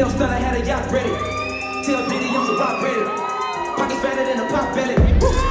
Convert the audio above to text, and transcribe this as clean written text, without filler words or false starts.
Tell Stunner had a yacht ready. Tell Diddy I'm so rock ready. Pockets fatter than a pop belly.